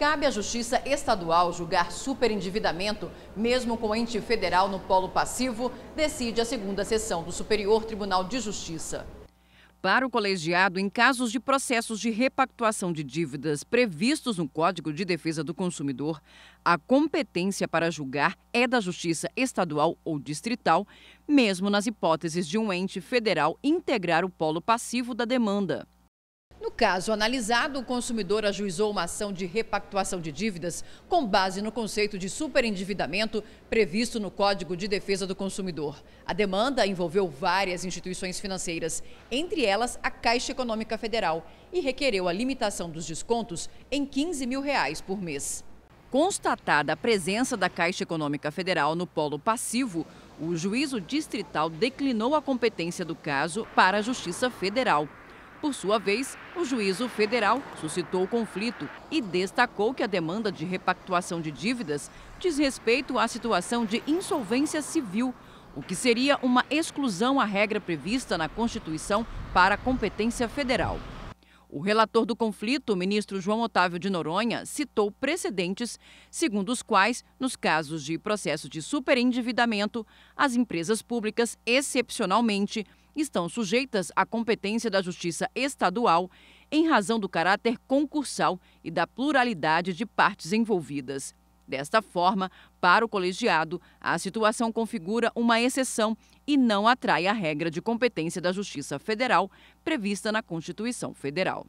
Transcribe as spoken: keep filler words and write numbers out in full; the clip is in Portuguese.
Cabe à Justiça Estadual julgar superendividamento, mesmo com ente federal no polo passivo, decide a segunda sessão do Superior Tribunal de Justiça. Para o colegiado, em casos de processos de repactuação de dívidas previstos no Código de Defesa do Consumidor, a competência para julgar é da Justiça Estadual ou Distrital, mesmo nas hipóteses de um ente federal integrar o polo passivo da demanda. No caso analisado, o consumidor ajuizou uma ação de repactuação de dívidas com base no conceito de superendividamento previsto no Código de Defesa do Consumidor. A demanda envolveu várias instituições financeiras, entre elas a Caixa Econômica Federal, e requereu a limitação dos descontos em quinze mil reais por mês. Constatada a presença da Caixa Econômica Federal no polo passivo, o juízo distrital declinou a competência do caso para a Justiça Federal. Por sua vez, o juízo federal suscitou o conflito e destacou que a demanda de repactuação de dívidas diz respeito à situação de insolvência civil, o que seria uma exclusão à regra prevista na Constituição para a competência federal. O relator do conflito, o ministro João Otávio de Noronha, citou precedentes segundo os quais, nos casos de processo de superendividamento, as empresas públicas, excepcionalmente, estão sujeitas à competência da Justiça Estadual em razão do caráter concursal e da pluralidade de partes envolvidas. Desta forma, para o colegiado, a situação configura uma exceção e não atrai a regra de competência da Justiça Federal prevista na Constituição Federal.